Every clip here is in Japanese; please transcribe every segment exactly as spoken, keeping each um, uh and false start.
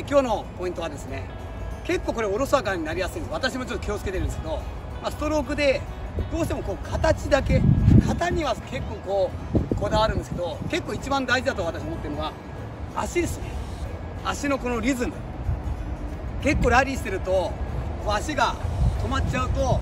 え今日のポイントはですね、結構これおろそかになりやすいんです。私もちょっと気をつけてるんですけど、まあ、ストロークでどうしてもこう形だけ、型には結構こうこだわるんですけど、結構一番大事だと私思ってるのは足ですね。足のこのリズム、結構ラリーしてると足が止まっちゃうと、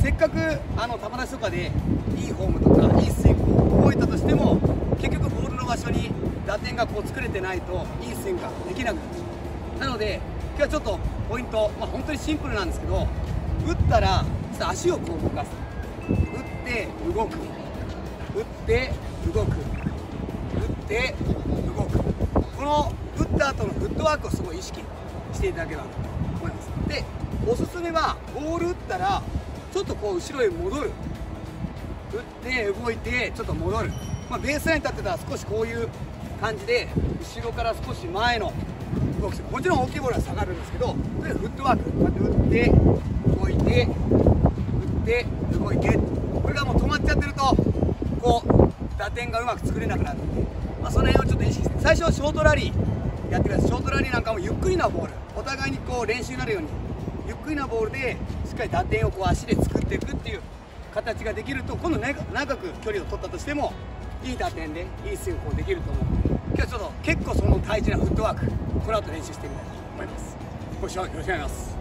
せっかくあの球出しとかでいいフォームとかいいスイングを覚えたとしても、結局ボールの場所に打点がこう作れてないといいスイングができなくなっちゃう。なので今日はちょっとポイント、まあ、本当にシンプルなんですけど、打ったらちょっと足をこう動かす、打って動く、打って動く、打って動く、この打った後のフットワークをすごい意識していただければと思います。でおすすめはボール打ったらちょっとこう後ろへ戻る、打って動いてちょっと戻る、まあ、ベースラインに立ってたら少しこういう感じで後ろから少し前の動き、もちろん大きいボールは下がるんですけど、フットワークこうやって打って動いて打って動いて、これがもう止まっちゃってるとこう打点がうまく作れなくなるので、まあ、その辺をちょっと意識して、最初はショートラリーやってください。ショートラリーなんかもゆっくりなボール、お互いにこう練習になるようにゆっくりなボールでしっかり打点をこう足で作っていくっていう形ができると、今度長く距離を取ったとしてもいい打点でいいスイングができると思うので、今日はちょっと結構その大事なフットワーク、この後練習してみたいと思います。ご視聴よろしくお願いします。